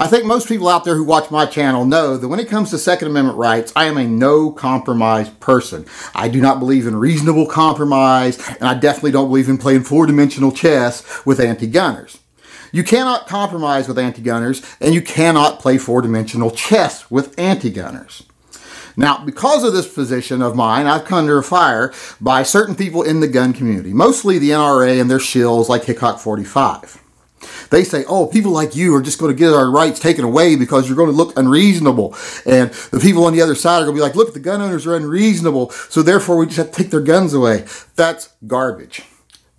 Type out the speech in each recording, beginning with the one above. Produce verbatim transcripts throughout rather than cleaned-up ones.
I think most people out there who watch my channel know that when it comes to Second Amendment rights, I am a no-compromise person. I do not believe in reasonable compromise, and I definitely don't believe in playing four-dimensional chess with anti-gunners. You cannot compromise with anti-gunners, and you cannot play four-dimensional chess with anti-gunners. Now, because of this position of mine, I've come under fire by certain people in the gun community, mostly the N R A and their shills like Hickok forty-five. They say, oh, people like you are just going to get our rights taken away because you're going to look unreasonable. And the people on the other side are going to be like, look, the gun owners are unreasonable, so therefore we just have to take their guns away. That's garbage.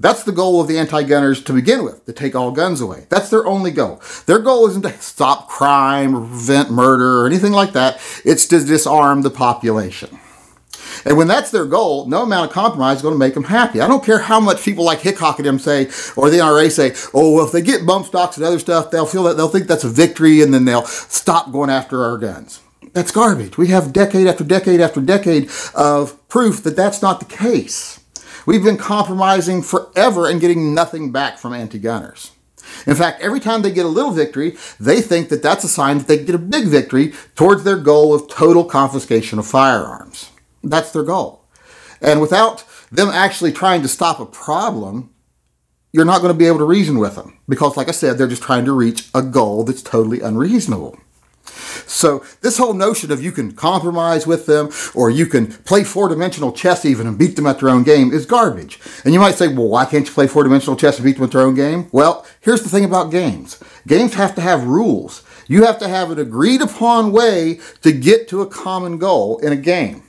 That's the goal of the anti-gunners to begin with, to take all guns away. That's their only goal. Their goal isn't to stop crime, or prevent murder, or anything like that. It's to disarm the population. And when that's their goal, no amount of compromise is going to make them happy. I don't care how much people like Hickok and them say, or the N R A say, oh, well, if they get bump stocks and other stuff, they'll feel that they'll think that's a victory, and then they'll stop going after our guns. That's garbage. We have decade after decade after decade of proof that that's not the case. We've been compromising forever and getting nothing back from anti-gunners. In fact, every time they get a little victory, they think that that's a sign that they get a big victory towards their goal of total confiscation of firearms. That's their goal. And without them actually trying to stop a problem, you're not going to be able to reason with them. Because, like I said, they're just trying to reach a goal that's totally unreasonable. So this whole notion of you can compromise with them, or you can play four-dimensional chess even and beat them at their own game, is garbage. And you might say, well, why can't you play four-dimensional chess and beat them at their own game? Well, here's the thing about games. Games have to have rules. You have to have an agreed-upon way to get to a common goal in a game.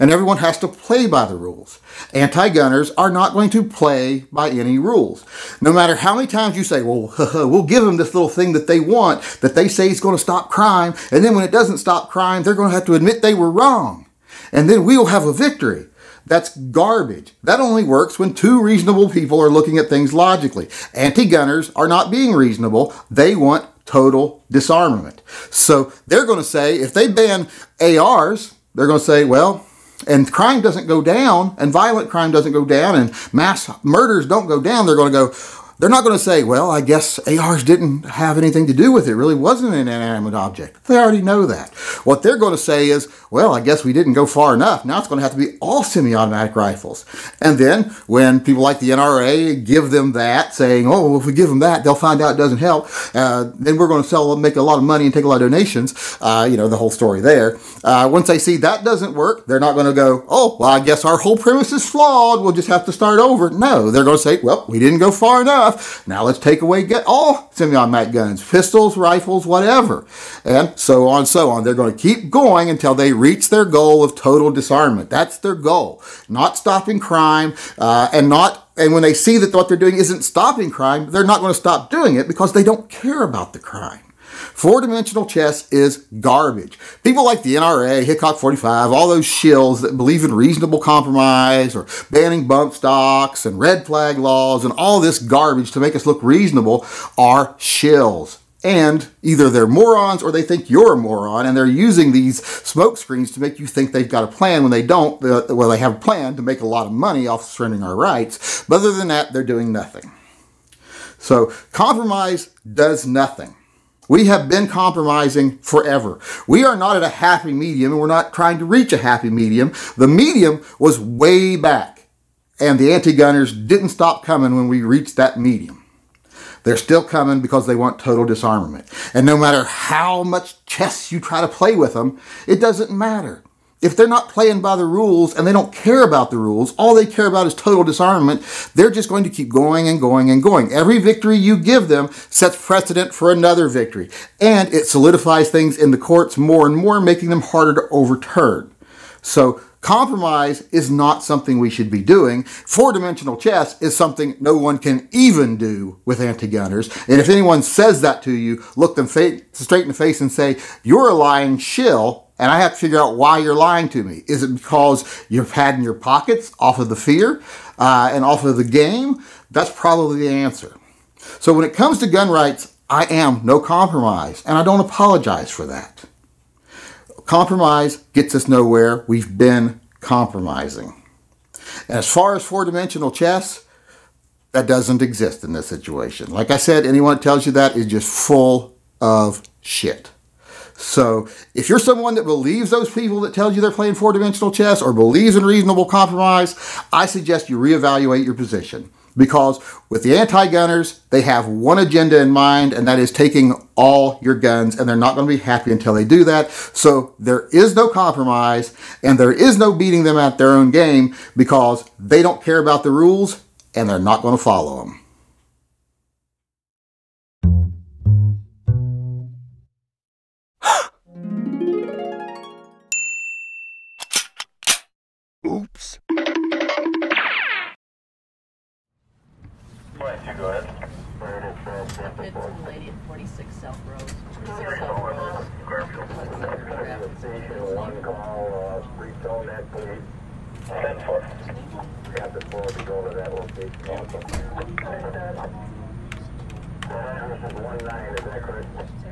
And everyone has to play by the rules. Anti-gunners are not going to play by any rules. No matter how many times you say, well, we'll give them this little thing that they want, that they say is going to stop crime, and then when it doesn't stop crime, they're going to have to admit they were wrong. And then we'll have a victory. That's garbage. That only works when two reasonable people are looking at things logically. Anti-gunners are not being reasonable. They want total disarmament. So they're going to say, if they ban A Rs, they're going to say, well, and crime doesn't go down, and violent crime doesn't go down, and mass murders don't go down, they're going to go, they're not going to say, well, I guess A Rs didn't have anything to do with it. It really wasn't an inanimate object. They already know that. What they're going to say is, well, I guess we didn't go far enough. Now it's going to have to be all semi-automatic rifles. And then when people like the N R A give them that, saying, oh, well, if we give them that, they'll find out it doesn't help. Uh, then we're going to sell, make a lot of money and take a lot of donations. Uh, you know, the whole story there. Uh, once they see that doesn't work, they're not going to go, oh, well, I guess our whole premise is flawed. We'll just have to start over. No, they're going to say, well, we didn't go far enough. Now let's take away get all semi-automatic guns, pistols, rifles, whatever, and so on, so on. They're going to keep going until they reach their goal of total disarmament. That's their goal, not stopping crime, uh, and not. And when they see that what they're doing isn't stopping crime, they're not going to stop doing it because they don't care about the crime. Four-dimensional chess is garbage. People like the N R A, Hickok forty-five, all those shills that believe in reasonable compromise or banning bump stocks and red flag laws and all this garbage to make us look reasonable are shills. And either they're morons or they think you're a moron, and they're using these smoke screens to make you think they've got a plan when they don't. Well, they have a plan to make a lot of money off surrendering our rights. But other than that, they're doing nothing. So compromise does nothing. We have been compromising forever. We are not at a happy medium, and we're not trying to reach a happy medium. The medium was way back, and the anti-gunners didn't stop coming when we reached that medium. They're still coming because they want total disarmament. And no matter how much chess you try to play with them, it doesn't matter. If they're not playing by the rules and they don't care about the rules, all they care about is total disarmament, they're just going to keep going and going and going. Every victory you give them sets precedent for another victory, and it solidifies things in the courts more and more, making them harder to overturn. So compromise is not something we should be doing. Four-dimensional chess is something no one can even do with anti-gunners. And if anyone says that to you, look them straight in the face and say, you're a lying shill. And I have to figure out why you're lying to me. Is it because you've had in your pockets off of the fear uh, and off of the game? That's probably the answer. So when it comes to gun rights, I am no compromise, and I don't apologize for that. Compromise gets us nowhere. We've been compromising. And as far as four-dimensional chess, that doesn't exist in this situation. Like I said, anyone that tells you that is just full of shit. So if you're someone that believes those people that tell you they're playing four-dimensional chess or believes in reasonable compromise, I suggest you reevaluate your position. Because with the anti-gunners, they have one agenda in mind, and that is taking all your guns, and they're not going to be happy until they do that. So there is no compromise, and there is no beating them at their own game, because they don't care about the rules, and they're not going to follow them. Oops. forty-six South Road. forty-six South Road.